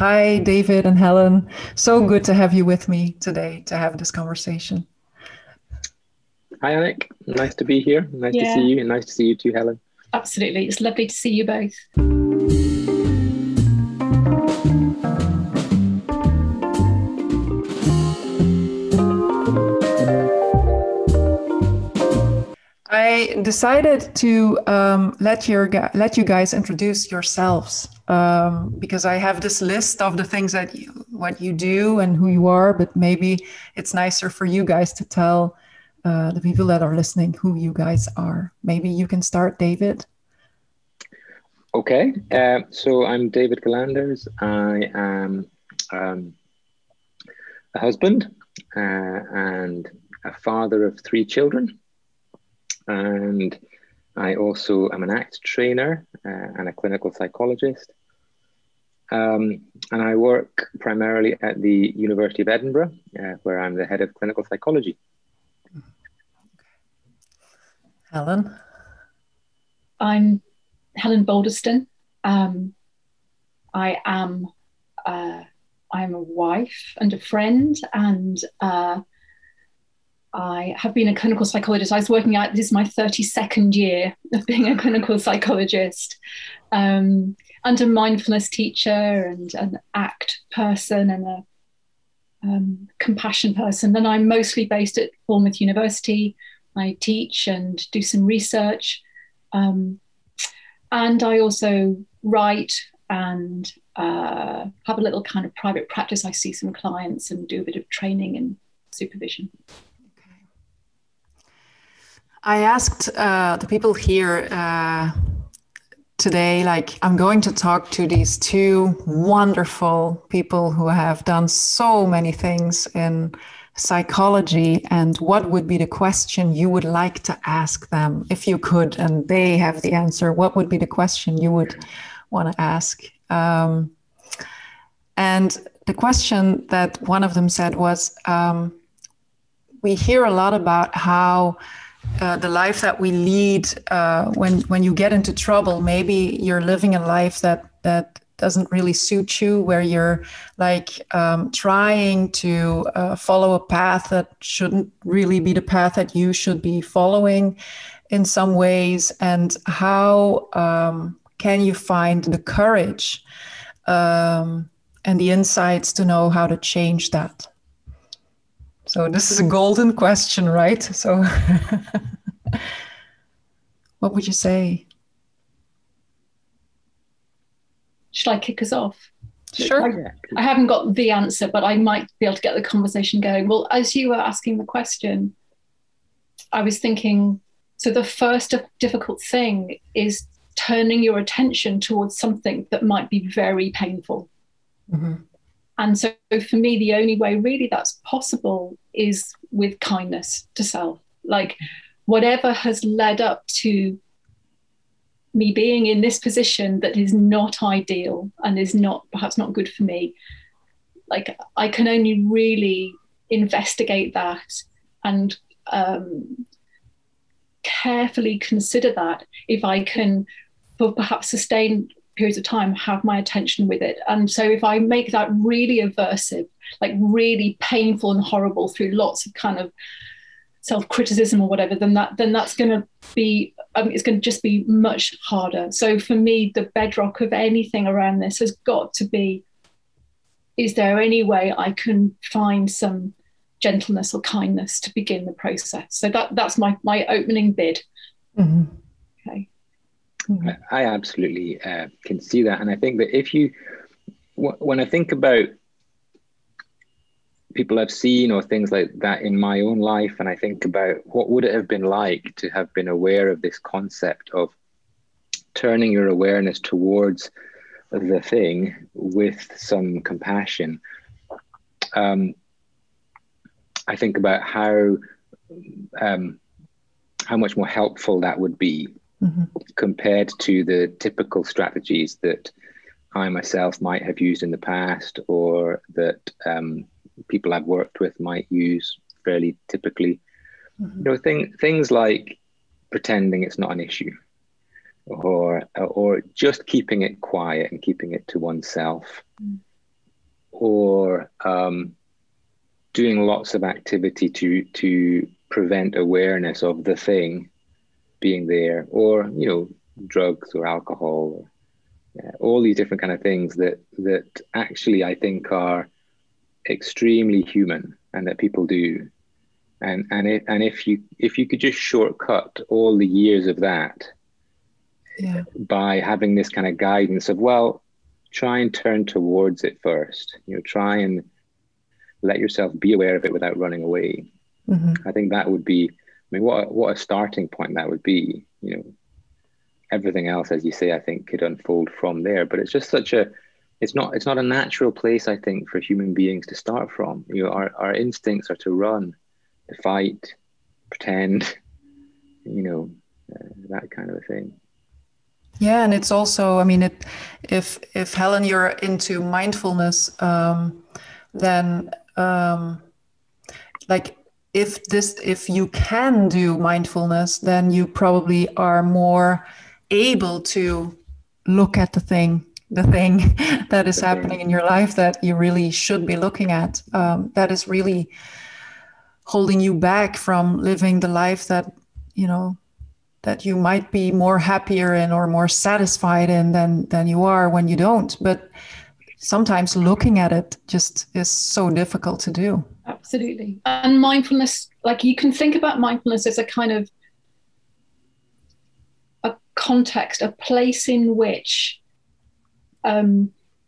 Hi, David and Helen. So good to have you with me today to have this conversation. Hi, Annick. Nice to be here. Nice to see you, and nice to see you too, Helen. Absolutely. It's lovely to see you both. I decided to let you guys introduce yourselves because I have this list of the things that what you do and who you are, but maybe it's nicer for you guys to tell the people that are listening who you guys are. Maybe you can start, David. Okay, so I'm David Gillanders. I am a husband and a father of 3 children. And I also am an ACT trainer and a clinical psychologist. And I work primarily at the University of Edinburgh, where I'm the head of clinical psychology. Helen? I'm Helen Bolderston. I'm a wife and a friend, and I have been a clinical psychologist. I was working out, this is my 32nd year of being a clinical psychologist, and a mindfulness teacher and an ACT person and a compassion person. And I'm mostly based at Bournemouth University. I teach and do some research. And I also write and have a little kind of private practice. I see some clients and do a bit of training and supervision. I asked the people here today, like, I'm going to talk to these 2 wonderful people who have done so many things in psychology, and what would be the question you would like to ask them if you could, and they have the answer. What would be the question you would want to ask? And the question that one of them said was, we hear a lot about how the life that we lead, when you get into trouble, maybe you're living a life that doesn't really suit you, where you're like trying to follow a path that shouldn't really be the path that you should be following in some ways. And how can you find the courage and the insights to know how to change that? So this is a golden question, right? So what would you say? Should I kick us off? Sure. I haven't got the answer, but I might be able to get the conversation going. Well, as you were asking the question, I was thinking, so the first difficult thing is turning your attention towards something that might be very painful. Mm-hmm. And so for me, the only way really that's possible is with kindness to self. Like, whatever has led up to me being in this position that is not ideal and is not, perhaps not good for me, like, I can only really investigate that and carefully consider that if I can perhaps sustain periods of time, have my attention with it. And so if I make that really aversive, like really painful and horrible through lots of kind of self-criticism or whatever, then that's going to be, it's going to just be much harder. So for me, the bedrock of anything around this has got to be, is there any way I can find some gentleness or kindness to begin the process? So that's my opening bid. Mm-hmm. Okay. I absolutely can see that. And I think that if you, when I think about people I've seen or things like that in my own life, and I think about what would it have been like to have been aware of this concept of turning your awareness towards the thing with some compassion, I think about how much more helpful that would be. Mm-hmm. Compared to the typical strategies that I myself might have used in the past, or that people I've worked with might use fairly typically. Mm-hmm. You know, things like pretending it's not an issue, or just keeping it quiet and keeping it to oneself. Mm-hmm. or doing lots of activity to prevent awareness of the thing being there, or, you know, drugs or alcohol, or all these different kind of things that actually I think are extremely human and that people do. And if you could just shortcut all the years of that by having this kind of guidance of, well, try and turn towards it first, you know, try and let yourself be aware of it without running away. Mm-hmm. I think that would be, I mean, what a starting point that would be, you know. Everything else, as you say, I think could unfold from there, but it's just such a, it's not a natural place, I think, for human beings to start from. You know, our instincts are to run, to fight, pretend, you know, that kind of a thing. Yeah, and it's also, I mean, if Helen, you're into mindfulness, then like if you can do mindfulness, then you probably are more able to look at the thing that is happening in your life that you really should be looking at, that is really holding you back from living the life that, you know, that you might be more happier in or more satisfied in than you are when you don't. But sometimes looking at it just is so difficult to do. Absolutely. And mindfulness, like, you can think about mindfulness as a kind of a context, a place in which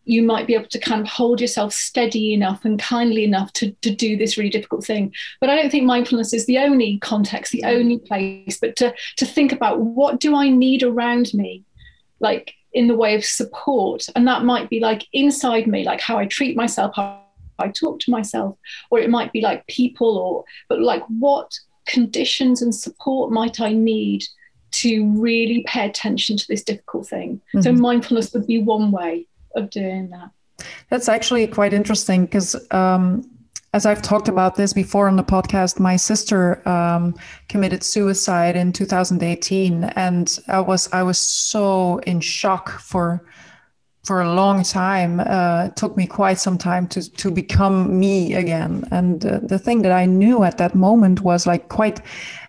you might be able to kind of hold yourself steady enough and kindly enough to do this really difficult thing. But I don't think mindfulness is the only context, the only place, but to think about, what do I need around me, like in the way of support? And that might be like inside me, like how I treat myself, how I talk to myself, or it might be like people, but like what conditions and support might I need to really pay attention to this difficult thing? Mm-hmm. So mindfulness would be one way of doing that. That's actually quite interesting, because as I've talked about this before on the podcast, my sister committed suicide in 2018, and I was so in shock for a long time. It took me quite some time to become me again. And the thing that I knew at that moment was, like, quite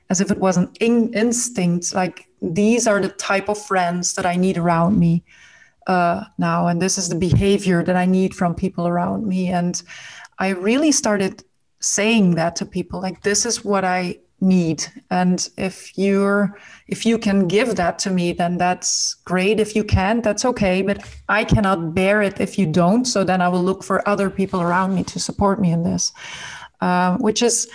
as if it was an instinct, like, these are the type of friends that I need around me now. And this is the behavior that I need from people around me. And I really started saying that to people, like, this is what I need. And if you can give that to me, then that's great. If you can't, that's okay. But I cannot bear it if you don't. So then I will look for other people around me to support me in this, which is,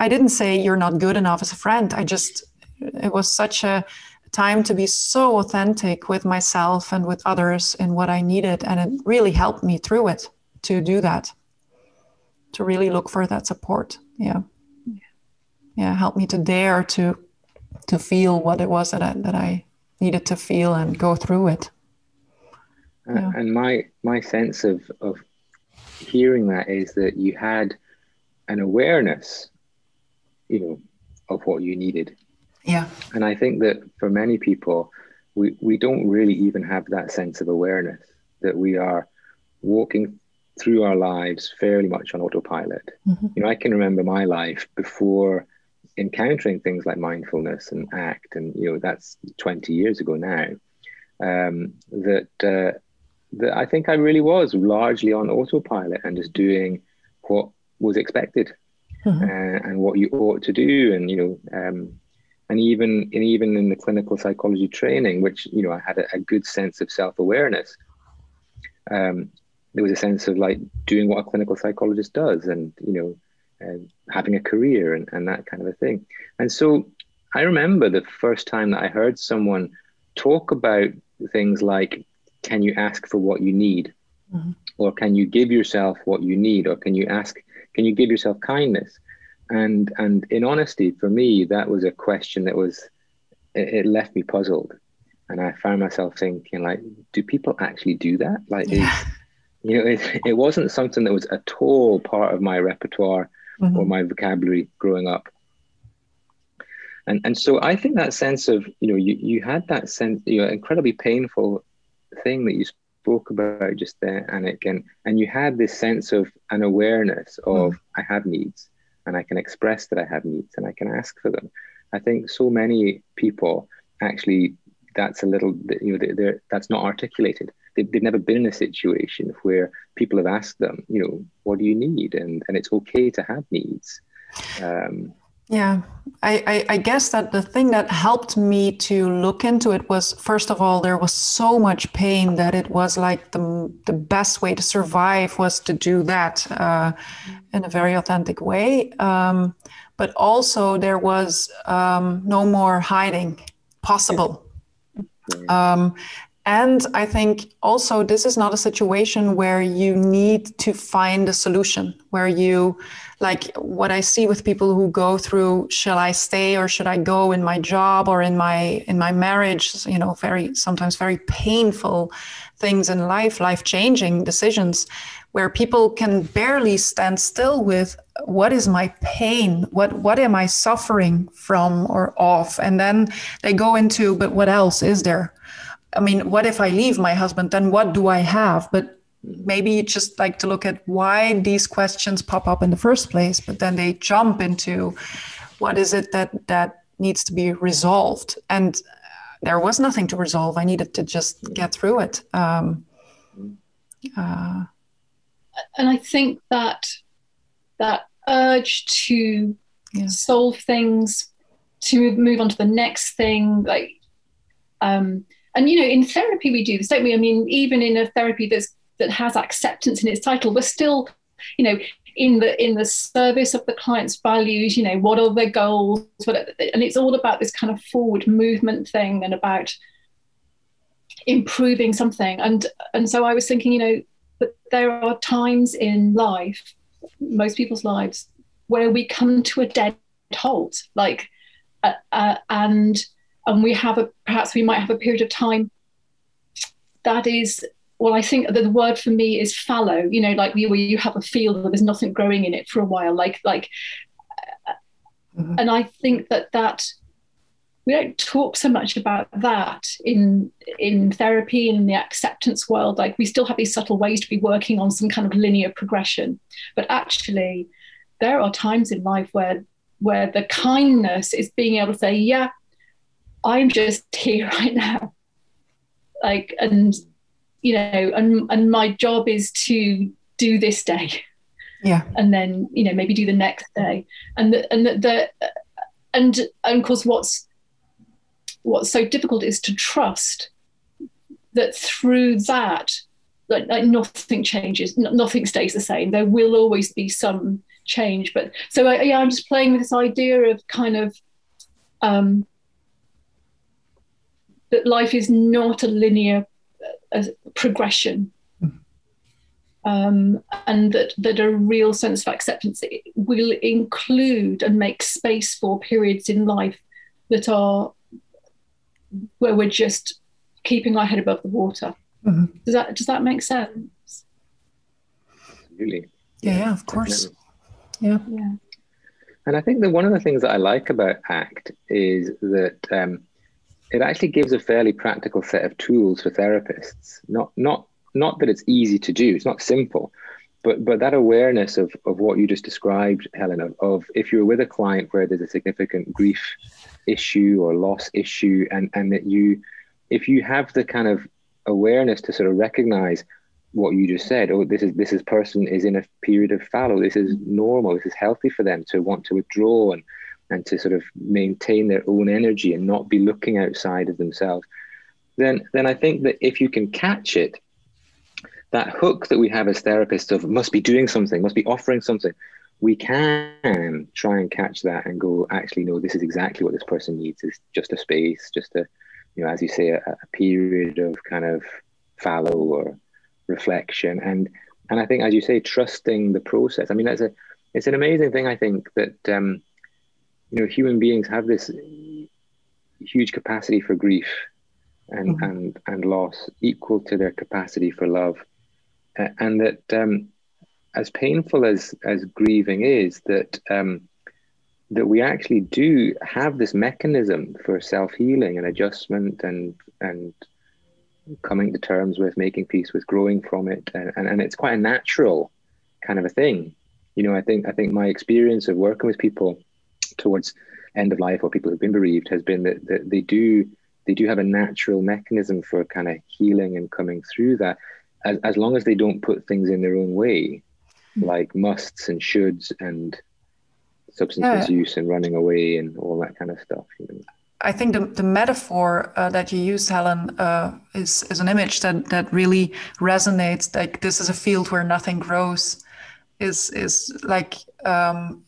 I didn't say you're not good enough as a friend. It was such a time to be so authentic with myself and with others in what I needed. And it really helped me through it to do that, to really look for that support. Yeah. Yeah, help me to dare to feel what it was that I needed to feel and go through it. Yeah. And my sense of hearing that is that you had an awareness, you know, of what you needed. Yeah. And I think that for many people, we don't really even have that sense of awareness, that we are walking through our lives fairly much on autopilot. Mm-hmm. You know, I can remember my life before encountering things like mindfulness and ACT, and, you know, that's 20 years ago now, that I think I really was largely on autopilot and just doing what was expected. Mm-hmm. And what you ought to do. And, you know, and even in the clinical psychology training, which, you know, I had a good sense of self-awareness, there was a sense of, like, doing what a clinical psychologist does, and, you know, having a career and that kind of a thing. And so I remember the first time that I heard someone talk about things like, can you ask for what you need? Mm-hmm. Or can you give yourself what you need? Or can you give yourself kindness? And in honesty, for me, that was a question that was, it left me puzzled. And I found myself thinking, like, do people actually do that? Like, you know, it wasn't something that was at all part of my repertoire. Mm-hmm. Or my vocabulary growing up. And so I think that sense of, you know, you had that sense, you know, incredibly painful thing that you spoke about just there, Annick, and you had this sense of an awareness of I have needs, and I can express that I have needs, and I can ask for them. I think so many people actually, that's a little, you know, that's not articulated. They've never been in a situation where people have asked them, you know, what do you need? And it's okay to have needs. Yeah, I guess that the thing that helped me to look into it was, first of all, there was so much pain that it was like the best way to survive was to do that in a very authentic way. But also there was no more hiding possible. And I think also this is not a situation where you need to find a solution, where you, like what I see with people who go through, shall I stay or should I go in my job or in my marriage, you know, sometimes very painful things in life, life-changing decisions, where people can barely stand still with what is my pain? What am I suffering from or of? And then they go into, but what else is there? I mean, what if I leave my husband, then what do I have? But maybe you just like to look at why these questions pop up in the first place, but then they jump into what is it that needs to be resolved? And there was nothing to resolve. I needed to just get through it. And I think that urge to solve things, to move on to the next thing, like, and, you know, in therapy we do this, don't we? I mean, even in a therapy that has acceptance in its title, we're still, you know, in the service of the client's values, you know, what are their goals? And it's all about this kind of forward movement thing and about improving something. And so I was thinking, you know, that there are times in life, most people's lives, where we come to a dead halt, like, and we might have a period of time that is, well, I think the word for me is fallow, you know, like where you have a field and there's nothing growing in it for a while, and I think that we don't talk so much about that in therapy and in the acceptance world. Like, we still have these subtle ways to be working on some kind of linear progression, but actually there are times in life where the kindness is being able to say, yeah, I'm just here right now, like, and, you know, and my job is to do this day, and then, you know, maybe do the next day, and of course, what's so difficult is to trust that through that, like nothing changes, nothing stays the same. There will always be some change, but so I'm just playing with this idea of kind of. That life is not a linear progression, and that a real sense of acceptance will include and make space for periods in life that are where we're just keeping our head above the water. Mm-hmm. Does that make sense? Really? Yeah, of course. Definitely. Yeah. And I think that one of the things that I like about ACT is that. It actually gives a fairly practical set of tools for therapists. Not that it's easy to do, it's not simple, but that awareness of what you just described, Helen, of if you're with a client where there's a significant grief issue or loss issue, and that if you have the kind of awareness to sort of recognize what you just said, oh, this person is in a period of fallow, this is normal, this is healthy for them to want to withdraw and to sort of maintain their own energy and not be looking outside of themselves, then I think that if you can catch it, that hook that we have as therapists of must be doing something, must be offering something, we can try and catch that and go, actually, no, this is exactly what this person needs, is just a space, just a, you know, as you say, a period of kind of fallow or reflection. And I think, as you say, trusting the process. I mean, it's an amazing thing, I think, that, you know, human beings have this huge capacity for grief and loss, equal to their capacity for love, and that as painful as grieving is, that we actually do have this mechanism for self-healing and adjustment and coming to terms with, making peace with, growing from it. And it's quite a natural kind of a thing. You know, I think my experience of working with people towards end of life or people who've been bereaved has been that they do have a natural mechanism for kind of healing and coming through that, as long as they don't put things in their own way, like musts and shoulds and substance use and running away and all that kind of stuff. You know? I think the metaphor that you used, Helen, is an image that really resonates. Like, this is a field where nothing grows. Is like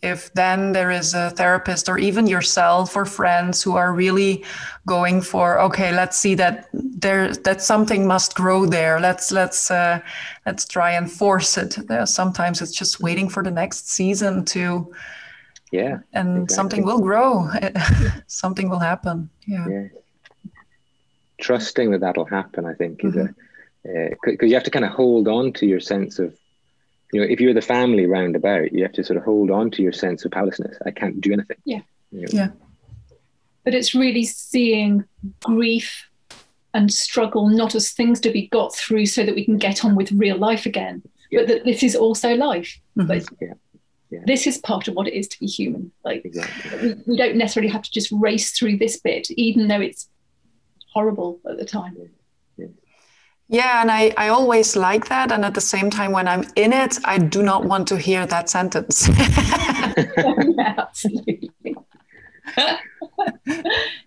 if then there is a therapist or even yourself or friends who are really going for, okay, let's see that something must grow there. Let's try and force it. Sometimes it's just waiting for the next season to. Yeah, and exactly. Something will grow. Something will happen. Yeah. Trusting that'll happen, I think, mm-hmm. is because you have to kind of hold on to your sense of, you know, if you're the family roundabout, you have to sort of hold on to your sense of powerlessness. I can't do anything. Yeah, you know? Yeah. But it's really seeing grief and struggle not as things to be got through so that we can get on with real life again, but that this is also life. Mm-hmm. This is part of what it is to be human. Like, exactly. We don't necessarily have to just race through this bit, even though it's horrible at the time. Yeah, and I always like that. And at the same time, when I'm in it, I do not want to hear that sentence. Yeah, absolutely.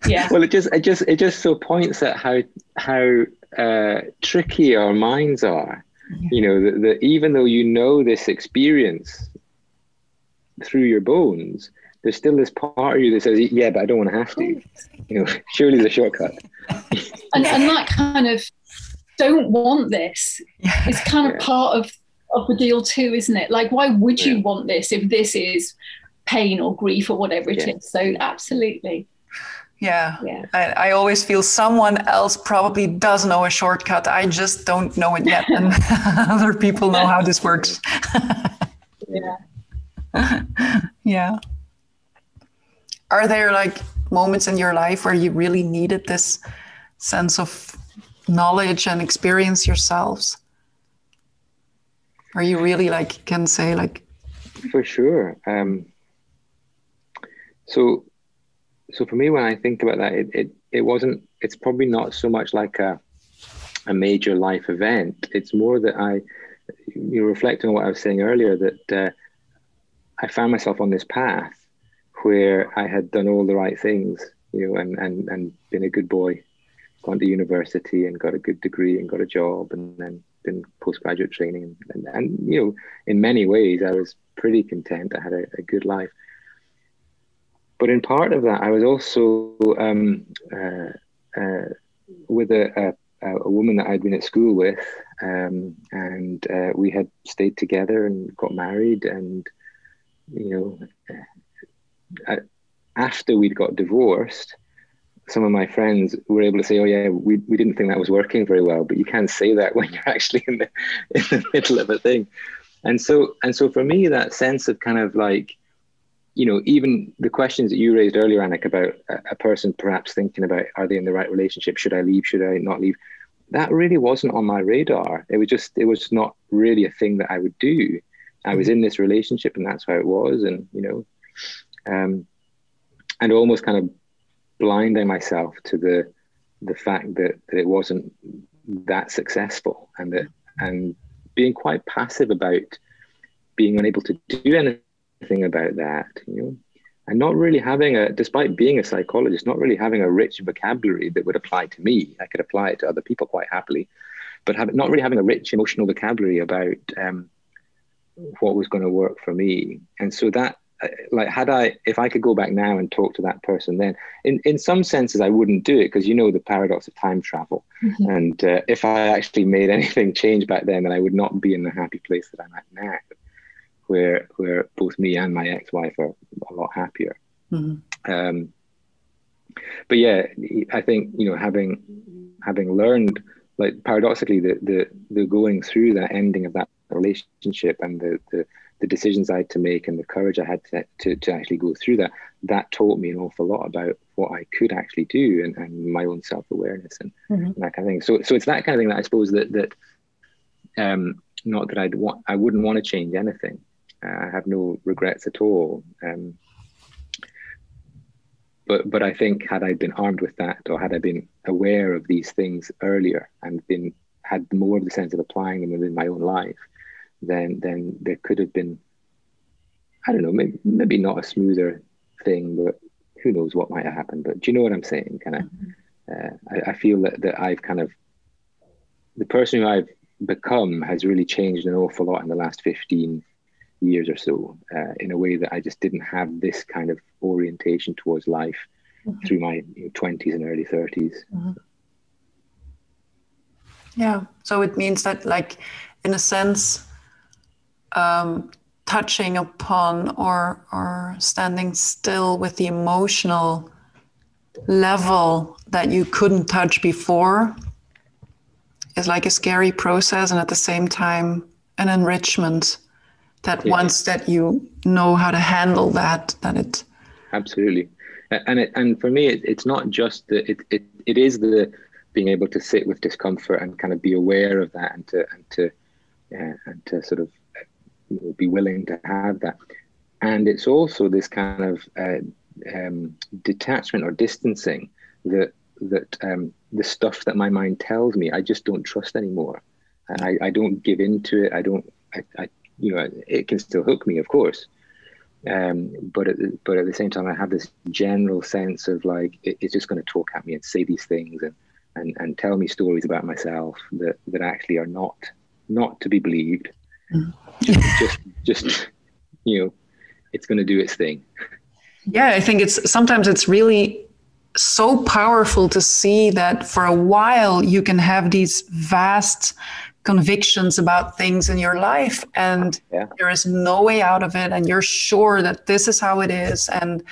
Yeah. Well, it just so points at how tricky our minds are. Yeah. You know, that even though you know this experience through your bones, there's still this part of you that says, yeah, but I don't want to have to, you know, surely there's a shortcut. and that kind of don't want this is kind of part of the deal too, isn't it? Like, why would you want this if this is pain or grief or whatever it is? So absolutely. Yeah. I always feel someone else probably does know a shortcut. I just don't know it yet. And other people know how this works. Yeah. Yeah. Are there like moments in your life where you really needed this sense of knowledge and experience yourselves? Or you really like can say like? For sure. So for me, when I think about that, it's probably not so much like a major life event. It's more that reflecting on what I was saying earlier, that I found myself on this path where I had done all the right things, you know, and been a good boy, gone to university and got a good degree and got a job and then been postgraduate training. And you know, in many ways, I was pretty content. I had a good life. But in part of that, I was also with a woman that I'd been at school with, and we had stayed together and got married. And you know, after we'd got divorced, some of my friends were able to say, oh yeah, we didn't think that was working very well, but you can't say that when you're actually in the middle of a thing. And so for me, that sense of kind of like, you know, even the questions that you raised earlier, Annick, about a person perhaps thinking about, are they in the right relationship? Should I leave? Should I not leave? That really wasn't on my radar. It was not really a thing that I would do. I was in this relationship and that's how it was. And, you know, and almost kind of blinding myself to the fact that it wasn't that successful, and being quite passive about being unable to do anything about that, you know, and not really having despite being a psychologist, not really having a rich vocabulary that would apply to me. I could apply it to other people quite happily, but not really having a rich emotional vocabulary about, what was going to work for me. And so that, like, if I could go back now and talk to that person then, in some senses I wouldn't do it, because you know the paradox of time travel. Mm-hmm. And if I actually made anything change back then I would not be in the happy place that I'm at now, where both me and my ex-wife are a lot happier. Mm-hmm. But yeah, I think, you know, having learned, like, paradoxically, the going through that ending of that relationship and the decisions I had to make and the courage I had to actually go through that taught me an awful lot about what I could actually do and my own self-awareness and that kind of thing. So it's that kind of thing that I suppose that not that I wouldn't want to change anything. I have no regrets at all. But I think had I been armed with that, or had I been aware of these things earlier and had more of the sense of applying them within my own life, then there could have been, I don't know, maybe not a smoother thing, but who knows what might have happened. But do you know what I'm saying? Kind of, I feel that I've kind of, the person who I've become has really changed an awful lot in the last 15 years or so, in a way that I just didn't have this kind of orientation towards life through my 20s and early 30s. Mm-hmm. Yeah, so it means that, like, in a sense, touching upon or standing still with the emotional level that you couldn't touch before is like a scary process, and at the same time an enrichment. That once that you know how to handle that it absolutely, and for me it's not just the it is the being able to sit with discomfort and kind of be aware of that and to sort of, you know, be willing to have that, and it's also this kind of detachment or distancing that the stuff that my mind tells me I just don't trust anymore. I don't give into it. I you know, it can still hook me, of course, but at the same time, I have this general sense of like it's just going to talk at me and say these things and tell me stories about myself that actually are not to be believed. Just you know, it's going to do its thing. Yeah, I think it's really so powerful to see that for a while you can have these vast convictions about things in your life, and there is no way out of it, and you're sure that this is how it is, and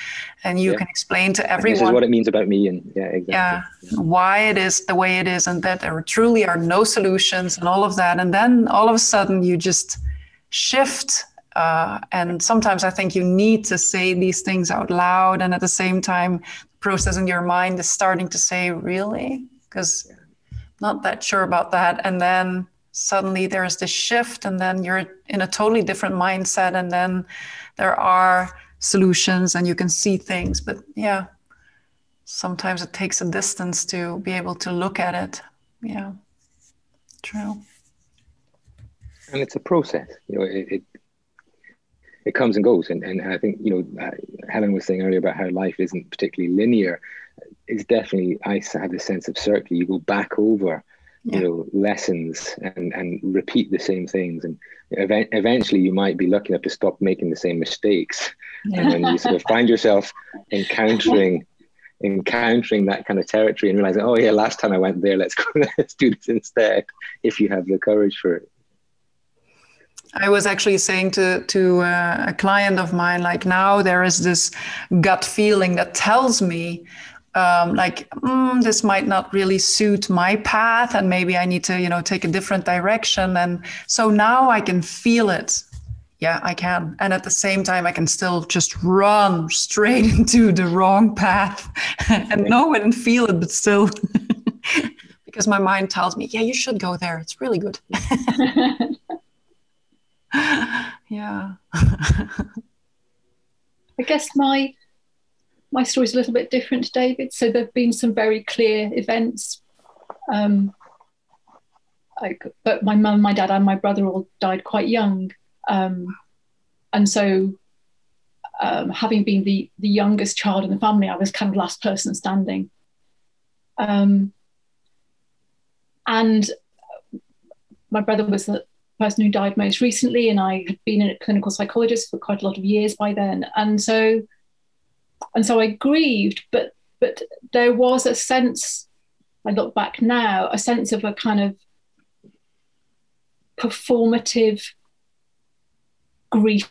you can explain to everyone, and this is what it means about me, and why it is the way it is, and that there truly are no solutions and all of that, and then all of a sudden you just shift, and sometimes I think you need to say these things out loud, and at the same time the process in your mind is starting to say, really? Because not that sure about that, and then suddenly there's this shift, and then you're in a totally different mindset, and then there are solutions and you can see things. But yeah, sometimes it takes a distance to be able to look at it. Yeah, true. And it's a process, you know, it comes and goes. And I think, you know, Helen was saying earlier about how life isn't particularly linear. It's definitely, I have this sense of circle. You go back over you know, lessons and repeat the same things. And eventually you might be lucky enough to stop making the same mistakes. Yeah. And then you sort of find yourself encountering that kind of territory and realizing, oh yeah, last time I went there, let's do this instead, if you have the courage for it. I was actually saying to a client of mine, like, now there is this gut feeling that tells me this might not really suit my path, and maybe I need to, you know, take a different direction. And so now I can feel it. Yeah, I can. And at the same time, I can still just run straight into the wrong path and know it and feel it, but still, because my mind tells me, yeah, you should go there. It's really good. Yeah. I guess my story's a little bit different to David. So there've been some very clear events. But my mum, my dad and my brother all died quite young. And so having been the youngest child in the family, I was kind of last person standing. And my brother was the person who died most recently, and I had been a clinical psychologist for quite a lot of years by then. And so I grieved, but there was a sense, I look back now, a sense of a kind of performative grief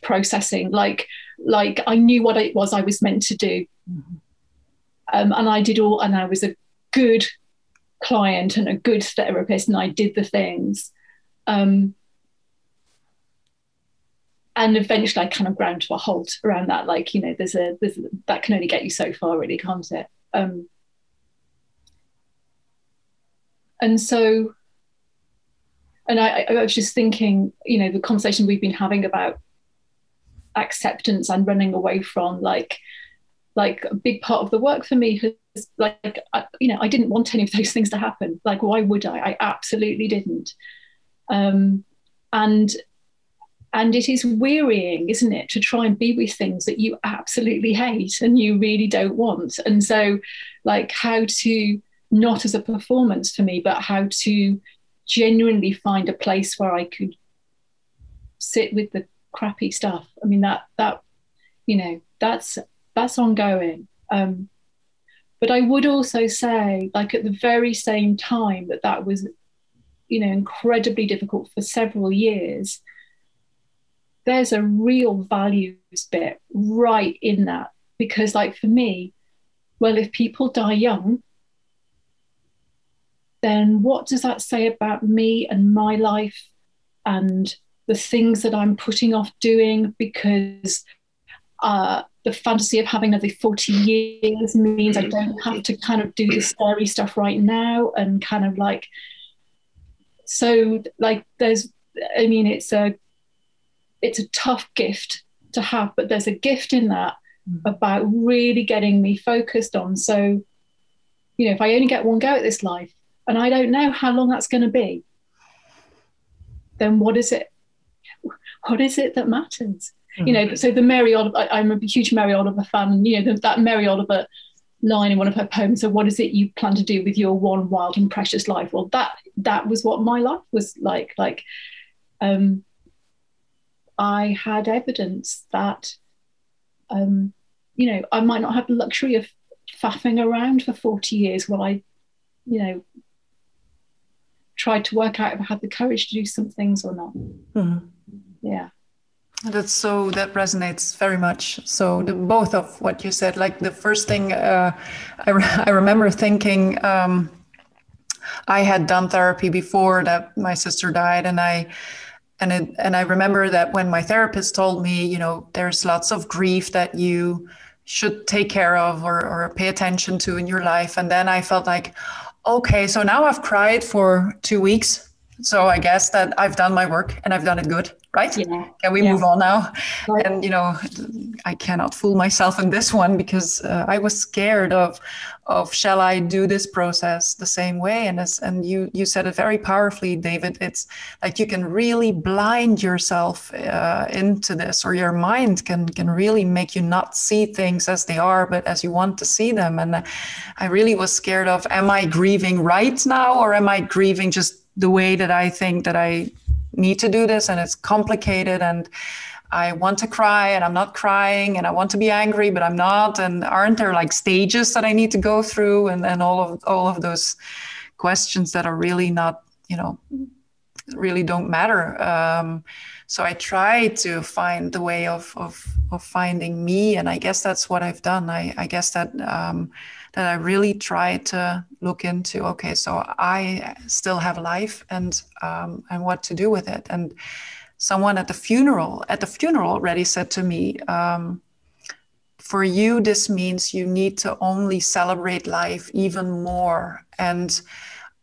processing. Like I knew what it was I was meant to do. Mm-hmm. And I was a good client and a good therapist, and I did the things. And eventually I kind of ground to a halt around that. Like, you know, there's that can only get you so far, really, can't it? And so, and I was just thinking, you know, the conversation we've been having about acceptance and running away from, like a big part of the work for me has, you know, I didn't want any of those things to happen. Like, why would I? I absolutely didn't. And it is wearying, isn't it, to try and be with things that you absolutely hate and you really don't want. And so, like, how to, not as a performance for me, but how to genuinely find a place where I could sit with the crappy stuff. I mean, that you know, that's ongoing. But I would also say, like, at the very same time that was, you know, incredibly difficult for several years, there's a real values bit right in that. Because, like, for me, well, if people die young, then what does that say about me and my life and the things that I'm putting off doing? Because the fantasy of having another 40 years means I don't have to kind of do the scary stuff right now, and kind of like, so like there's, I mean, it's a tough gift to have, but there's a gift in that about really getting me focused on. So, you know, if I only get one go at this life, and I don't know how long that's going to be, then what is it? What is it that matters? Mm-hmm. You know, so the Mary Oliver, I'm a huge Mary Oliver fan, and, you know, that Mary Oliver line in one of her poems, so what is it you plan to do with your one wild and precious life? Well, that was what my life was like. Like, I had evidence that, you know, I might not have the luxury of faffing around for 40 years while I, you know, tried to work out if I had the courage to do some things or not. Mm-hmm. Yeah. That resonates very much. So both of what you said, like the first thing, I remember thinking, I had done therapy before that my sister died, and I remember that when my therapist told me, you know, there's lots of grief that you should take care of or pay attention to in your life. And then I felt like, okay, so now I've cried for 2 weeks. So I guess that I've done my work and I've done it good, right? Yeah. Can we move on now? Right. And, you know, I cannot fool myself in this one, because I was scared of shall I do this process the same way? And you said it very powerfully, David. It's like you can really blind yourself into this, or your mind can really make you not see things as they are, but as you want to see them. And I really was scared of, am I grieving right now, or am I grieving just the way that I think that I need to do this, and it's complicated, and I want to cry and I'm not crying, and I want to be angry but I'm not, and aren't there like stages that I need to go through, and all of those questions that are really not, you know, really don't matter. So I try to find the way of finding me, and I guess that's what I've done. I guess that that I really try to look into, okay, so I still have life, and what to do with it. And someone at the funeral already said to me, for you, this means you need to only celebrate life even more. And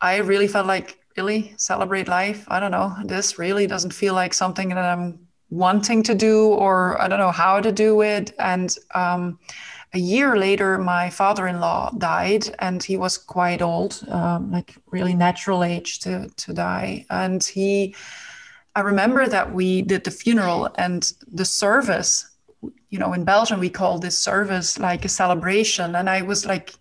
I really felt like, really celebrate life? I don't know. This really doesn't feel like something that I'm wanting to do, or I don't know how to do it. And, a year later, my father-in-law died, and he was quite old, like really natural age to die. And I remember that we did the funeral and the service, you know, in Belgium, we call this service like a celebration. And I was like,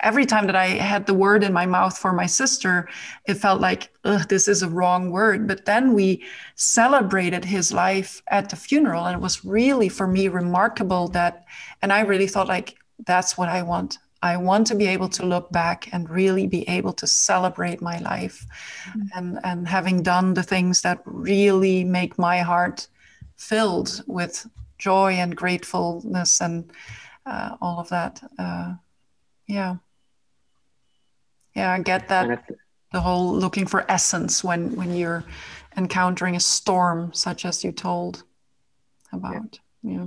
every time that I had the word in my mouth for my sister, it felt like, ugh, this is a wrong word. But then we celebrated his life at the funeral. And it was really, for me, remarkable that, and I really thought like, that's what I want. I want to be able to look back and really be able to celebrate my life, and having done the things that really make my heart filled with joy and gratefulness and all of that. Yeah, I get that, the whole looking for essence when you're encountering a storm, such as you told. about. Yeah.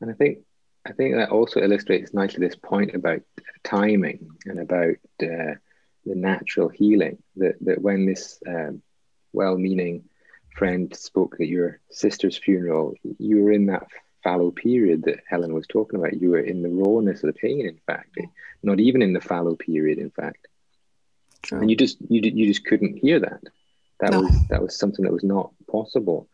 And I think that also illustrates nicely this point about timing and about the natural healing, that when this well-meaning friend spoke at your sister's funeral, you were in that fallow period that Helen was talking about. You were in the rawness of the pain, in fact, not even in the fallow period, in fact. True. And you just couldn't hear that. That was something that was not possible.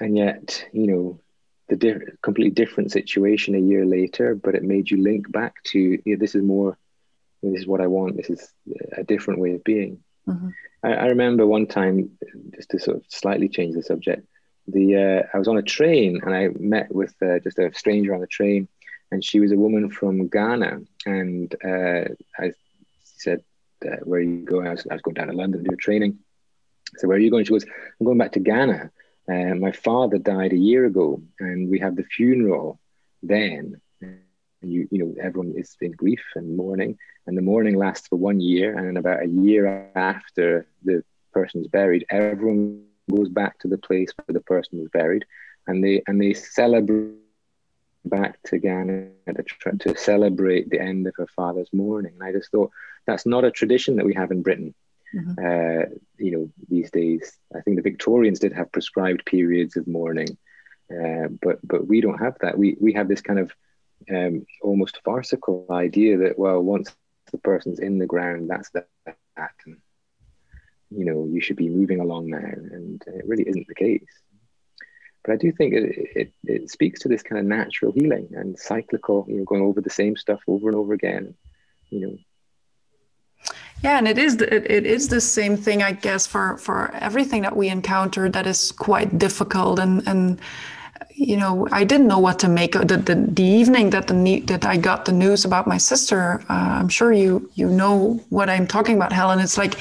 And yet, you know, the completely different situation a year later, but it made you link back to, you know, this is more, this is what I want. This is a different way of being. Mm-hmm. I remember one time, just to sort of slightly change the subject, I was on a train and I met with just a stranger on the train, and she was a woman from Ghana. And I said, where are you going? I was going down to London to do a training. So where are you going? She goes, I'm going back to Ghana. My father died a year ago and we have the funeral then. And you know, everyone is in grief and mourning, and the mourning lasts for 1 year, and about a year after the person's buried, everyone goes back to the place where the person was buried, and they celebrate back to Ghana to celebrate the end of her father's mourning. And I just thought, that's not a tradition that we have in Britain. Mm-hmm. You know, these days, I think the Victorians did have prescribed periods of mourning, but we don't have that. We have this kind of almost farcical idea that, well, once the person's in the ground, that's that, and, you know, you should be moving along now, and it really isn't the case. But I do think it speaks to this kind of natural healing and cyclical, you know, going over the same stuff over and over again, you know. Yeah, and it is the same thing, I guess, for everything that we encounter that is quite difficult, and you know, I didn't know what to make of the evening that I got the news about my sister. I'm sure you know what I'm talking about, Helen. It's like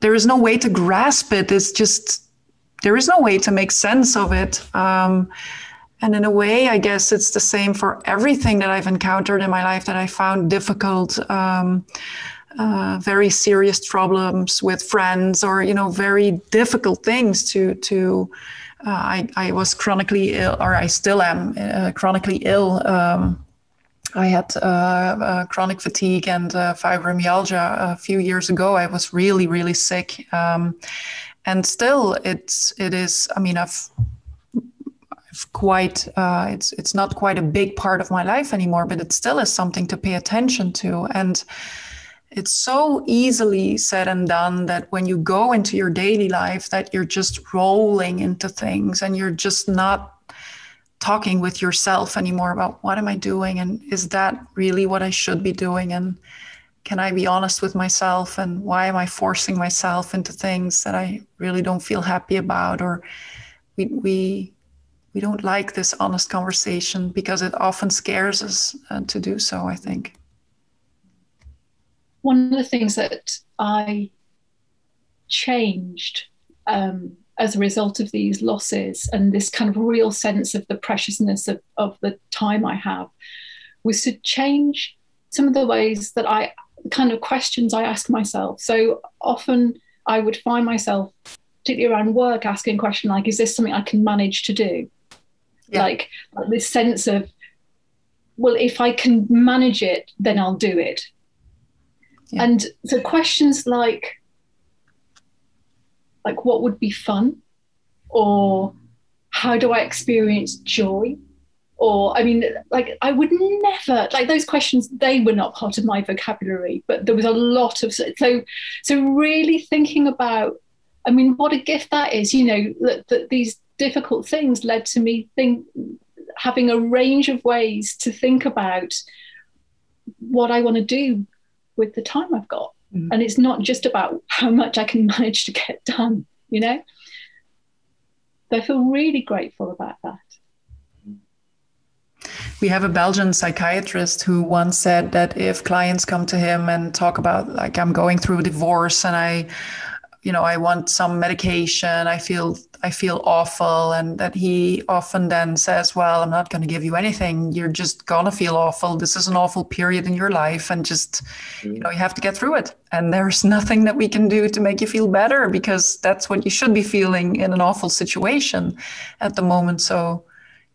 there is no way to grasp it. It's just, there is no way to make sense of it. And in a way, I guess it's the same for everything that I've encountered in my life that I found difficult. Very serious problems with friends, or, you know, very difficult things I was chronically ill, or I still am chronically ill. I had chronic fatigue and fibromyalgia a few years ago. I was really, really sick. And still it is, I mean, I've quite, it's not quite a big part of my life anymore, but it still is something to pay attention to. And it's so easily said and done that when you go into your daily life, that you're just rolling into things and you're just not talking with yourself anymore about what am I doing, and is that really what I should be doing, and can I be honest with myself, and why am I forcing myself into things that I really don't feel happy about, or we don't like this honest conversation because it often scares us to do so, I think. One of the things that I changed as a result of these losses and this kind of real sense of the preciousness of the time I have was to change some of the ways that questions I ask myself. So often I would find myself, particularly around work, asking a question like, is this something I can manage to do? Yeah. Like this sense of, well, if I can manage it, then I'll do it. Yeah. And so questions like what would be fun, or how do I experience joy, or, I mean, like, I would never, like, those questions, they were not part of my vocabulary, but there was a lot of, so really thinking about, I mean, what a gift that is, you know, that these difficult things led to me having a range of ways to think about what I want to do with the time I've got. Mm. And it's not just about how much I can manage to get done, you know. So I feel really grateful about that. We have a Belgian psychiatrist who once said that if clients come to him and talk about, like, I'm going through a divorce and I you know, I want some medication, I feel awful, and that he often then says, well, I'm not going to give you anything, you're just gonna feel awful, this is an awful period in your life, and just, you know, you have to get through it, and there's nothing that we can do to make you feel better, because that's what you should be feeling in an awful situation at the moment. So,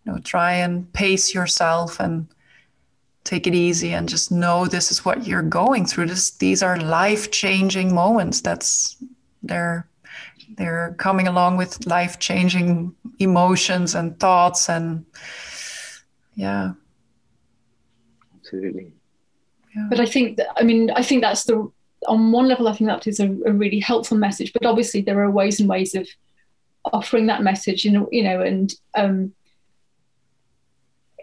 you know, try and pace yourself and take it easy, and just know this is what you're going through. These are life-changing moments. They're coming along with life-changing emotions and thoughts, and yeah, absolutely. Yeah. But I think that, I mean, I think that's the, on one level, I think that is a really helpful message. But obviously, there are ways and ways of offering that message.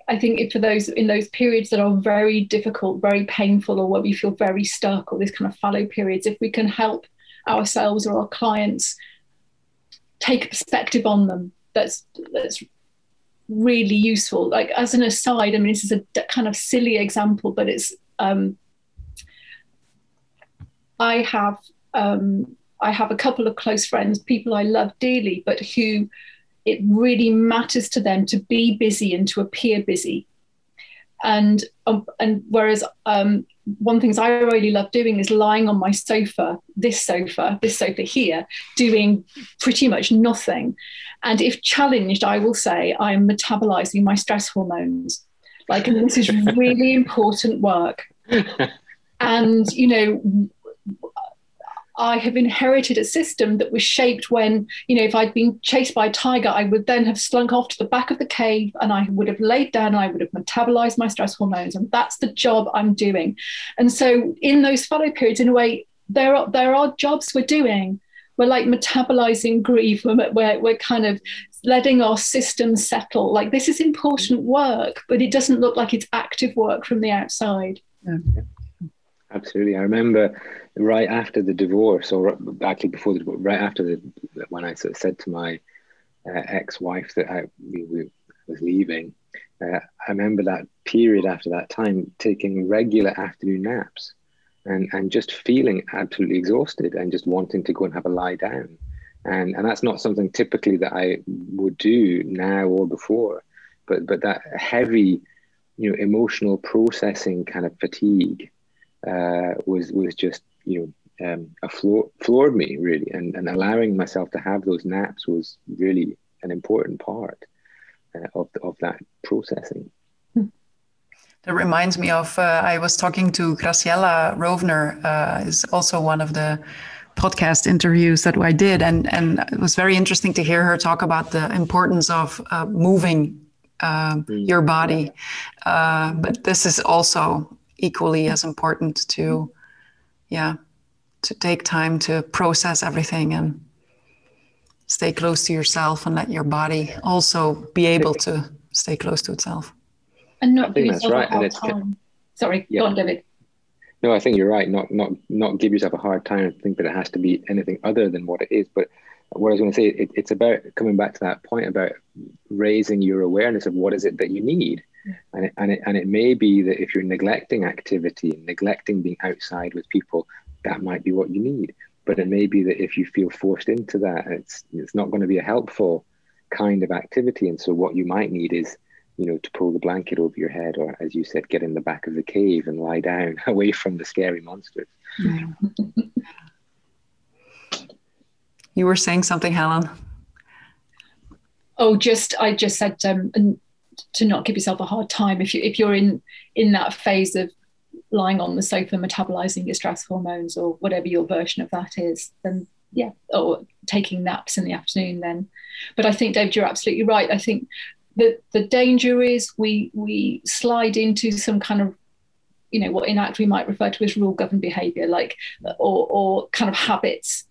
I think for those in those periods that are very difficult, very painful, or where we feel very stuck, or these kind of fallow periods, if we can help ourselves or our clients take a perspective on them, that's really useful. Like, as an aside, I mean, this is a kind of silly example, but it's I have a couple of close friends, people I love dearly, but who, it really matters to them to be busy and to appear busy. And whereas one of the things I really love doing is lying on my sofa, this sofa here, doing pretty much nothing. And if challenged, I will say I'm metabolizing my stress hormones. Like, and this is really important work. And, you know, I have inherited a system that was shaped when, you know, if I'd been chased by a tiger, I would then have slunk off to the back of the cave, and I would have laid down and I would have metabolized my stress hormones. And that's the job I'm doing. And so in those fallow periods, in a way, there are jobs we're doing. We're like metabolizing grief. We're kind of letting our system settle. Like, this is important work, but it doesn't look like it's active work from the outside. Yeah. Absolutely. I remember right after the divorce, or actually before the divorce, right after when I sort of said to my ex-wife that we was leaving, I remember that period after that time taking regular afternoon naps and just feeling absolutely exhausted and just wanting to go and have a lie down. And that's not something typically that I would do now or before, but that heavy, you know, emotional processing kind of fatigue was just, you know, floored me really, and allowing myself to have those naps was really an important part of that processing. That reminds me of I was talking to Graciela Rovner, is also one of the podcast interviews that I did, and it was very interesting to hear her talk about the importance of moving your body, but this is also equally as important to take time to process everything and stay close to yourself, and let your body also be able to stay close to itself. And not give yourself a hard time. Sorry, go on, David. No, I think you're right. Not give yourself a hard time and think that it has to be anything other than what it is. But what I was going to say, it's about coming back to that point about raising your awareness of what is it that you need. And it may be that if you're neglecting activity, neglecting being outside with people, that might be what you need. But it may be that if you feel forced into that, it's not going to be a helpful kind of activity. And so what you might need is, you know, to pull the blanket over your head, or as you said, get in the back of the cave and lie down away from the scary monsters. You were saying something, Helen. Oh, I just said to not give yourself a hard time if you're in that phase of lying on the sofa metabolizing your stress hormones, or whatever your version of that is, then yeah, or taking naps in the afternoon then. But I think, David, you're absolutely right. I think that the danger is we slide into some kind of, you know, what in ACT we might refer to as rule governed behavior, like or kind of habits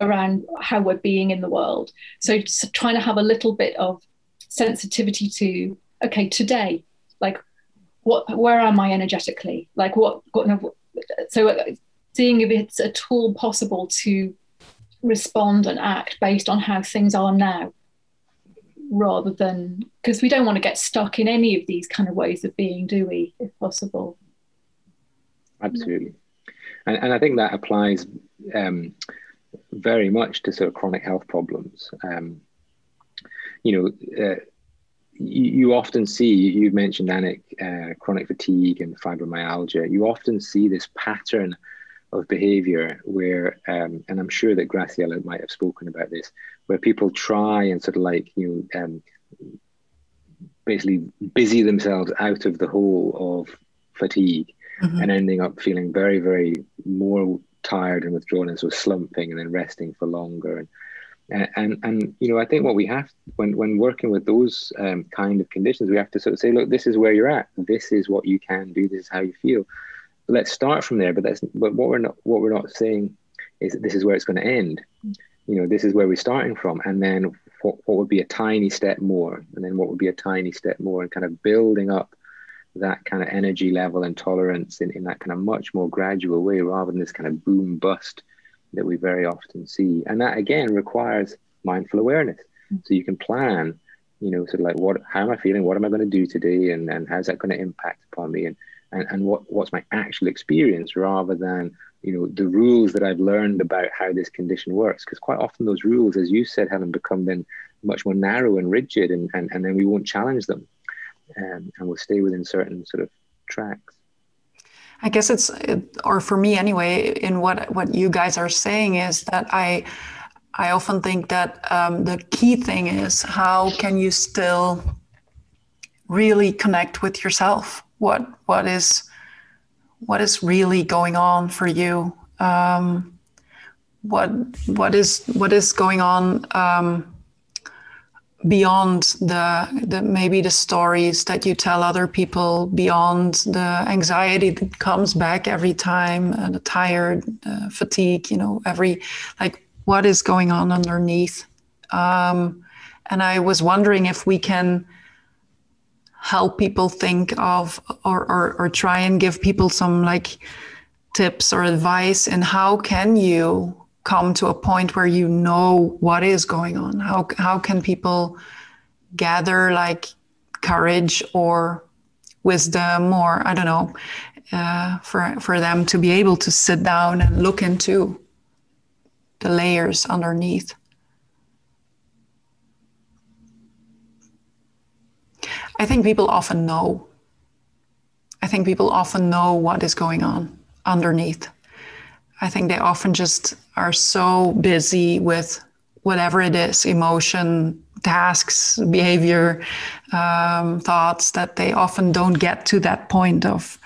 around how we're being in the world. So just trying to have a little bit of sensitivity to, okay, today, like where am I energetically? Like so seeing if it's at all possible to respond and act based on how things are now, rather than, because we don't want to get stuck in any of these kind of ways of being, do we, if possible? Absolutely. And I think that applies very much to sort of chronic health problems. You often see, you mentioned Annick, chronic fatigue and fibromyalgia. You often see this pattern of behavior where, and I'm sure that Graciela might have spoken about this, where people try and sort of like, basically busy themselves out of the whole of fatigue, mm-hmm. and ending up feeling very, very more tired and withdrawn, and so slumping and then resting for longer. And I think what we have when working with those kind of conditions, we have to sort of say, look, this is where you're at. This is what you can do. This is how you feel. Let's start from there. But what we're not saying is that this is where it's going to end. This is where we're starting from. And then what would be a tiny step more? And then what would be a tiny step more? And kind of building up that kind of energy level and tolerance in that kind of much more gradual way, rather than this kind of boom bust that we very often see. And that again requires mindful awareness. So you can plan, sort of like, how am I feeling? What am I going to do today? And how's that going to impact upon me? And what's my actual experience, rather than, the rules that I've learned about how this condition works. Because quite often those rules, as you said, Helen, become then much more narrow and rigid, and then we won't challenge them. And we'll stay within certain sort of tracks. I guess or for me anyway, in what you guys are saying is that I often think that the key thing is, how can you still really connect with yourself? What is really going on for you? What is going on beyond the maybe the stories that you tell other people, beyond the anxiety that comes back every time, and the tired, fatigue, what is going on underneath? And I was wondering if we can help people think of, or try and give people some tips or advice in how can you come to a point where you know what is going on. How can people gather courage or wisdom, or I don't know, for them to be able to sit down and look into the layers underneath? I think people often know what is going on underneath. I think they often just are so busy with whatever it is, emotion, tasks, behavior, thoughts, that they often don't get to that point of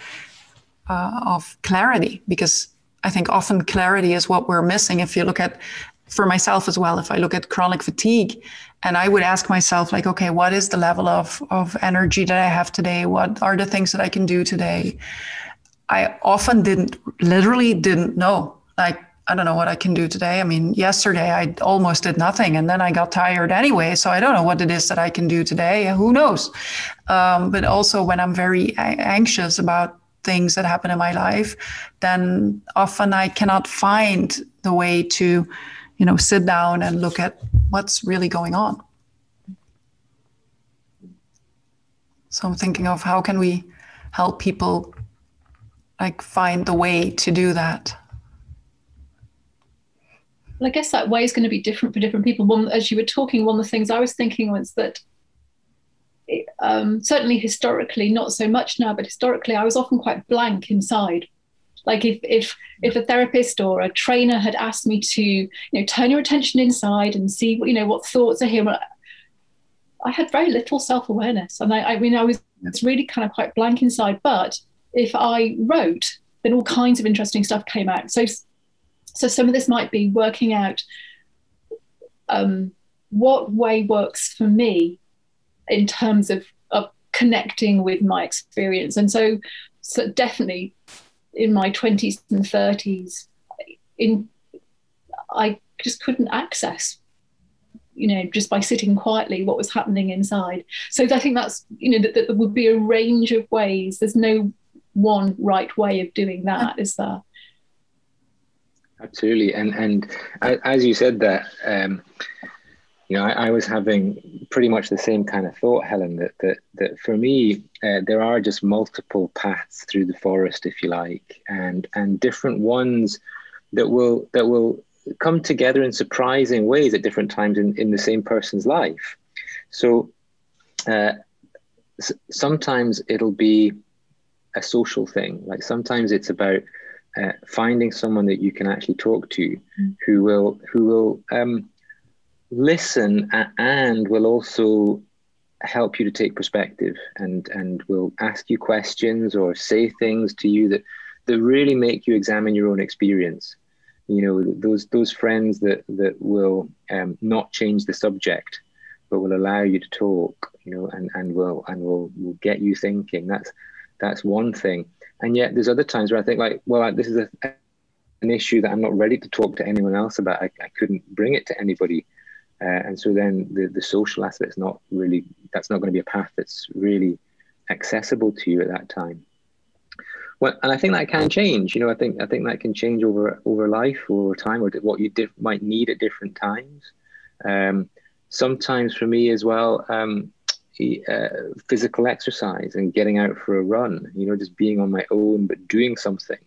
clarity, because I think often clarity is what we're missing. If you look at, for myself as well, if I look at chronic fatigue, and I would ask myself, okay, what is the level of energy that I have today? What are the things that I can do today? I often literally didn't know. I don't know what I can do today. I mean, yesterday I almost did nothing, and then I got tired anyway. So I don't know what it is that I can do today. Who knows? But also when I'm very anxious about things that happen in my life, then often I cannot find the way to, sit down and look at what's really going on. So I'm thinking of, how can we help people find the way to do that? Well, I guess that way is going to be different for different people. As you were talking, one of the things I was thinking was that certainly historically, not so much now, but historically, I was often quite blank inside. If a therapist or a trainer had asked me to, turn your attention inside and see, what thoughts are here, I had very little self-awareness. And I was really kind of quite blank inside. But if I wrote, then all kinds of interesting stuff came out. So some of this might be working out what way works for me in terms of connecting with my experience. And so definitely in my 20s and 30s, I just couldn't access, just by sitting quietly, what was happening inside. So I think that's, that there would be a range of ways. There's no one right way of doing that, is there? Absolutely. And as you said that, I was having pretty much the same kind of thought, Helen, that for me, there are just multiple paths through the forest, if you like, and different ones that will come together in surprising ways at different times in the same person's life. So sometimes it'll be a social thing. Like sometimes it's about finding someone that you can actually talk to, mm-hmm. who will listen and will also help you to take perspective and will ask you questions or say things to you that really make you examine your own experience. You know, those friends that will not change the subject, but will allow you to talk, you know, and will get you thinking. That's one thing. And yet there's other times where I think like, well, this is an issue that I'm not ready to talk to anyone else about. I couldn't bring it to anybody. And so then the social aspect is not really, that's not going to be a path that's really accessible to you at that time. Well, and I think that can change. You know, I think that can change over life, over time, or what you might need at different times. Sometimes for me as well, physical exercise and getting out for a run. You know, just being on my own but doing something,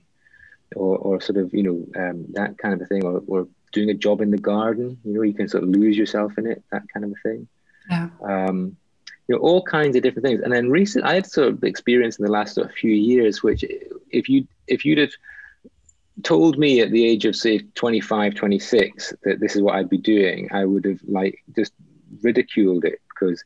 or sort of, you know, that kind of a thing, or doing a job in the garden. You know, you can sort of lose yourself in it. That kind of a thing. Yeah. You know, all kinds of different things. And then I had sort of experience in the last sort of few years, which if you'd have told me at the age of, say, 25, 26, that this is what I'd be doing, I would have like just ridiculed it, because,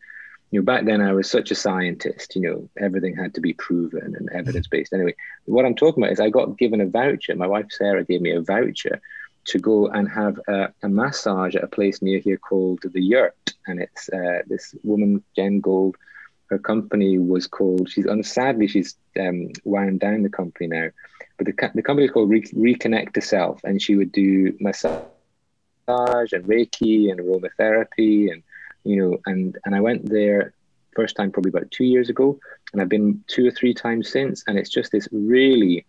you know, back then I was such a scientist, you know, everything had to be proven and evidence-based. Anyway, what I'm talking about is I got given a voucher. My wife, Sarah, gave me a voucher to go and have a massage at a place near here called The Yurt. And it's this woman, Jen Gold, her company was called, sadly she's wound down the company now, but the company is called Re-Reconnect Yourself. And she would do massage and Reiki and aromatherapy. And, you know, and I went there first time probably about 2 years ago, and I've been 2 or 3 times since. And it's just this really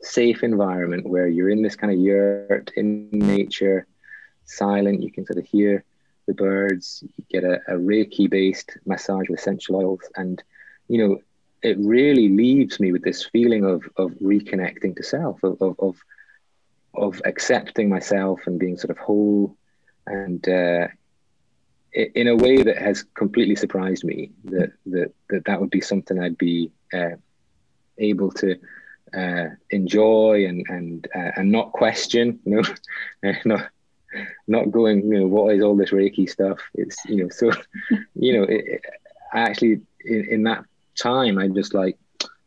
safe environment where you're in this kind of yurt in nature, silent. You can sort of hear the birds. You get a Reiki based massage with essential oils, and, you know, it really leaves me with this feeling of reconnecting to self, of accepting myself and being sort of whole, and in a way that has completely surprised me that would be something I'd be able to enjoy and not question, you know, not going, you know, what is all this Reiki stuff? It's, you know, so, you know, I actually in that time I just like,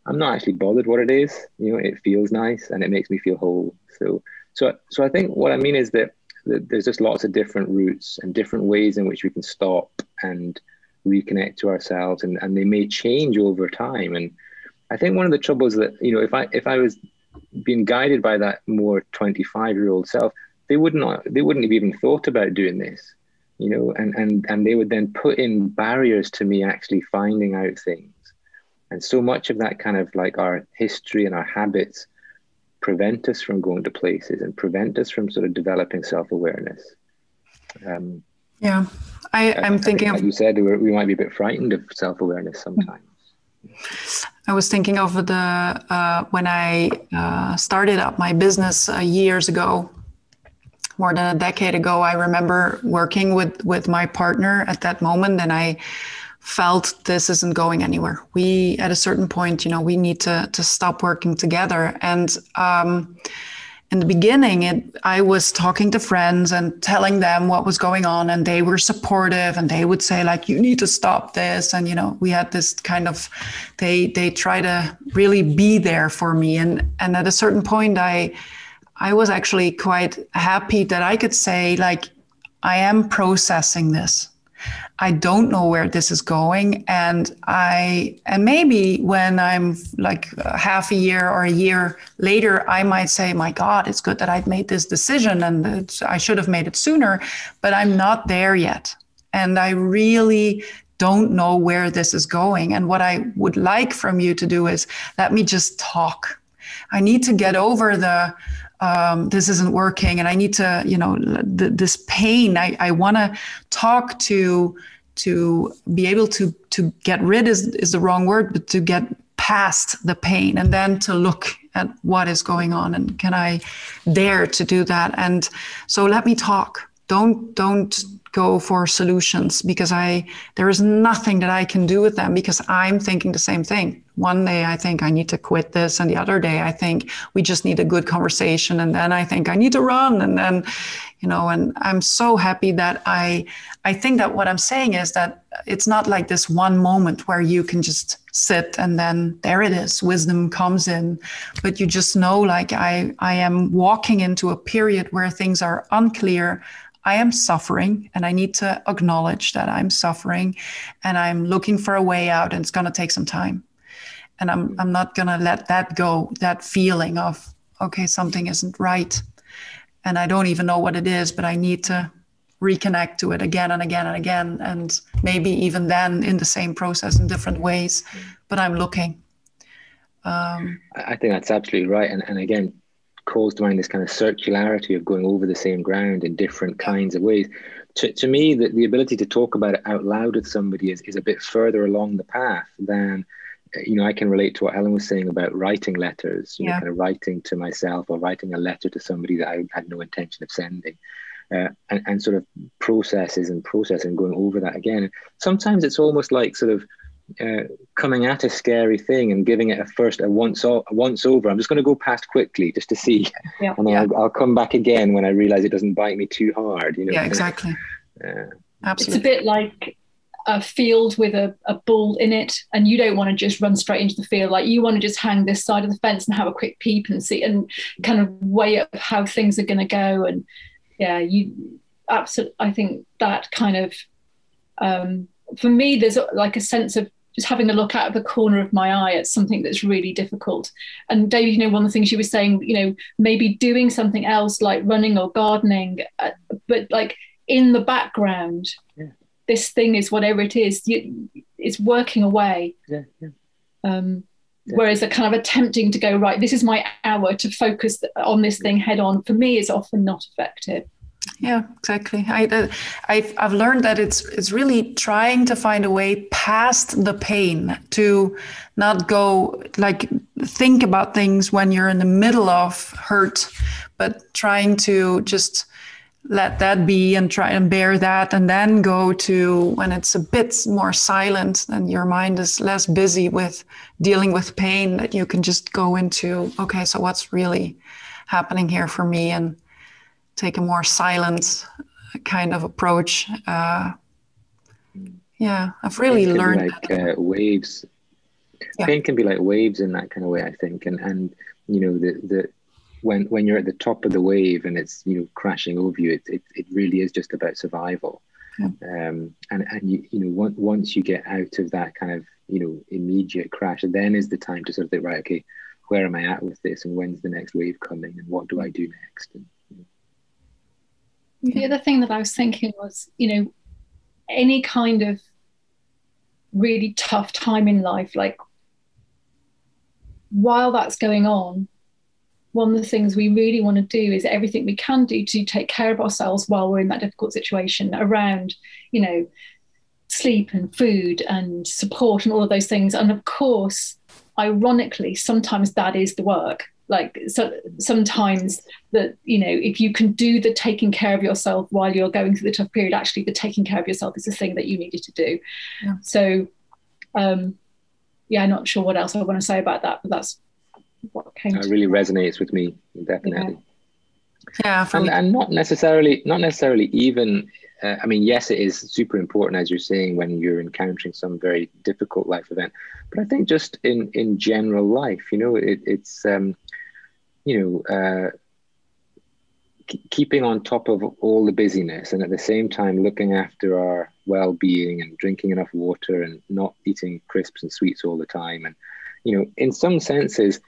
I'm not actually bothered what it is, you know, it feels nice and it makes me feel whole. So I think what I mean is that there's just lots of different routes and different ways in which we can stop and reconnect to ourselves, and they may change over time. And I think one of the troubles that, you know, if I was being guided by that more 25-year-old self, they wouldn't have even thought about doing this, you know, and they would then put in barriers to me actually finding out things. And so much of that kind of like our history and our habits prevent us from going to places and prevent us from sort of developing self-awareness. Yeah, I'm thinking, like you said, we might be a bit frightened of self-awareness sometimes. I was thinking of the when I started up my business years ago, more than a decade ago. I remember working with my partner at that moment, and I felt this isn't going anywhere. We, at a certain point, you know, we need to stop working together. And in the beginning, I was talking to friends and telling them what was going on, and they were supportive, and they would say like, you need to stop this. And, you know, we had this kind of, they try to really be there for me. And at a certain point, I was actually quite happy that I could say like, I am processing this. I don't know where this is going. And maybe when I'm like half a year or a year later, I might say, my God, it's good that I've made this decision and I should have made it sooner, but I'm not there yet. And I really don't know where this is going. And what I would like from you to do is let me just talk. I need to get over the, this isn't working, and I need to, you know, this pain. I want to talk to be able to get rid is the wrong word, but to get past the pain and then to look at what is going on and can I dare to do that? And so let me talk. Don't go for solutions, because there is nothing that I can do with them, because I'm thinking the same thing. One day I think I need to quit this, and the other day I think we just need a good conversation, and then I think I need to run, and then, you know. And I'm so happy that I think that what I'm saying is that it's not like this one moment where you can just sit and then there it is, wisdom comes in, but you just know, like I am walking into a period where things are unclear. I am suffering, and I need to acknowledge that I'm suffering, and I'm looking for a way out, and it's going to take some time. And I'm not going to let that go, that feeling of, okay, something isn't right. And I don't even know what it is, but I need to reconnect to it again and again and again. And maybe even then in the same process in different ways, but I'm looking. I think that's absolutely right. And again, calls to mind this kind of circularity of going over the same ground in different kinds of ways. To me, the ability to talk about it out loud with somebody is a bit further along the path than, you know, I can relate to what Helen was saying about writing letters, you know, kind of writing to myself or writing a letter to somebody that I had no intention of sending, and sort of processing, going over that again. Sometimes it's almost like sort of coming at a scary thing and giving it a once over. I'm just going to go past quickly just to see, and I'll come back again when I realize it doesn't bite me too hard, you know. Yeah, exactly. Absolutely. It's a bit like a field with a ball in it, and you don't want to just run straight into the field. Like, you want to just hang this side of the fence and have a quick peep and see, and kind of weigh up how things are going to go. And yeah, you absolutely, I think that kind of, for me, there's like a sense of just having a look out of the corner of my eye at something that's really difficult. And David, you know, one of the things you were saying, you know, maybe doing something else like running or gardening, but like in the background, this thing is, whatever it is, it's working away. Whereas the kind of attempting to go, right, this is my hour to focus on this thing head on, for me is often not effective. Yeah, exactly. I've learned that it's really trying to find a way past the pain, to not go, like, think about things when you're in the middle of hurt, but trying to just let that be and try and bear that, and then go to when it's a bit more silent and your mind is less busy with dealing with pain, that you can just go into, okay, so what's really happening here for me, and take a more silent kind of approach. I've really learned like waves. Pain can be like waves in that kind of way, I think. And you know, when you're at the top of the wave and it's, you know, crashing over you, it really is just about survival. And you know, once you get out of that kind of, you know, immediate crash, then is the time to sort of think, right, okay, where am I at with this, and when's the next wave coming, and what do I do next? And, you know. The other thing that I was thinking was, you know, any kind of really tough time in life, like while that's going on, one of the things we really want to do is everything we can do to take care of ourselves while we're in that difficult situation, around, you know, sleep and food and support and all of those things. And of course, ironically, sometimes that is the work. Like, so sometimes that, you know, if you can do the taking care of yourself while you're going through the tough period, actually the taking care of yourself is the thing that you needed to do. Yeah. So, I'm not sure what else I want to say about that, but that's what came to me. It really resonates with me, definitely. Yeah. And not necessarily even, I mean, yes, it is super important, as you're saying, when you're encountering some very difficult life event, but I think just in general life, you know, keeping on top of all the busyness, and at the same time looking after our well-being and drinking enough water and not eating crisps and sweets all the time. And, you know, in some senses,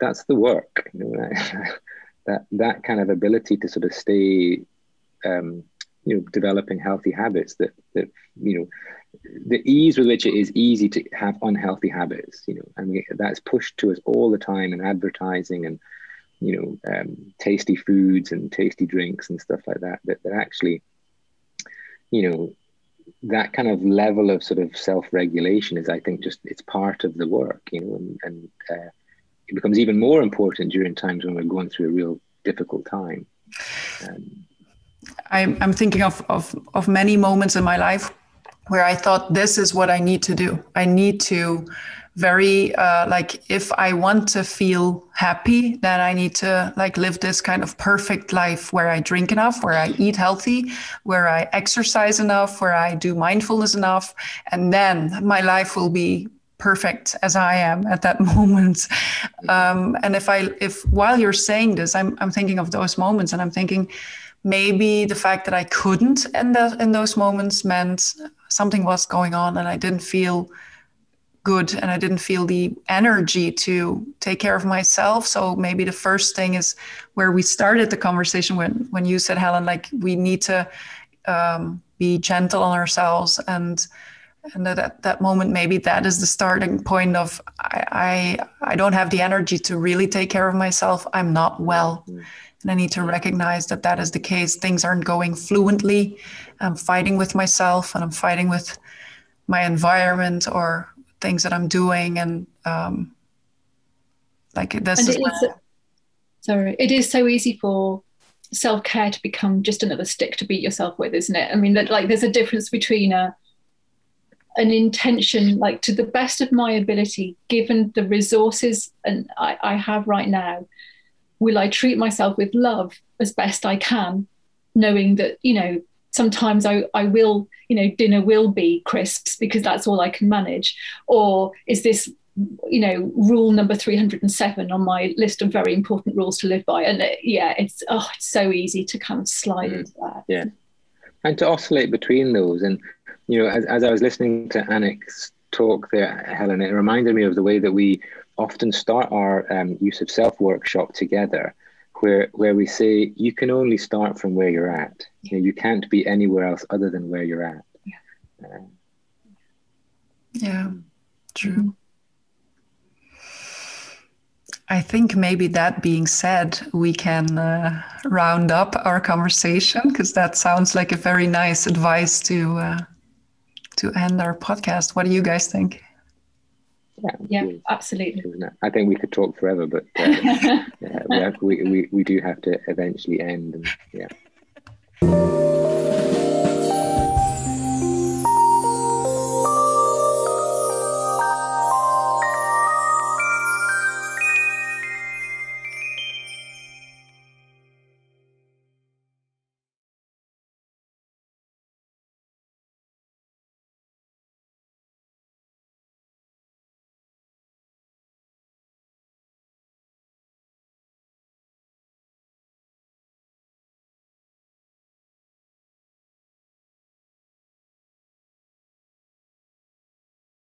that's the work, you know, that kind of ability to sort of stay, you know, developing healthy habits that, you know, the ease with which it is easy to have unhealthy habits, you know, and that's pushed to us all the time in advertising and, you know, tasty foods and tasty drinks and stuff like that, that actually, you know, that kind of level of sort of self-regulation is, I think, just it's part of the work, you know, and it becomes even more important during times when we're going through a real difficult time. I'm thinking of many moments in my life where I thought, this is what I need to do. I need to like, if I want to feel happy, then I need to like live this kind of perfect life where I drink enough, where I eat healthy, where I exercise enough, where I do mindfulness enough, and then my life will be perfect as I am at that moment. And if while you're saying this, I'm thinking of those moments, and I'm thinking maybe the fact that I couldn't in those moments meant something was going on, and I didn't feel good, and I didn't feel the energy to take care of myself. So maybe the first thing is where we started the conversation when you said, Helen, like we need to be gentle on ourselves, and that moment, maybe that is the starting point of I don't have the energy to really take care of myself. I'm not well. Mm-hmm. And I need to recognize that that is the case. Things aren't going fluently. I'm fighting with myself, and I'm fighting with my environment or things that I'm doing. And it is so easy for self-care to become just another stick to beat yourself with, isn't it? I mean, like there's a difference between an intention, like to the best of my ability, given the resources and I have right now, will I treat myself with love as best I can, knowing that, you know, sometimes I will, you know, dinner will be crisps because that's all I can manage? Or is this, you know, rule number 307 on my list of very important rules to live by? And it's so easy to kind of slide into that. Yeah. And to oscillate between those. And, you know, as I was listening to Annick's talk there, Helen, it reminded me of the way that we often start our use of self workshop together, where we say you can only start from where you're at. You know, you can't be anywhere else other than where you're at. Yeah, true. I think maybe that being said, we can round up our conversation, because that sounds like a very nice advice to end our podcast. What do you guys think? Yeah, absolutely. I think we could talk forever, but we do have to eventually end. And, yeah.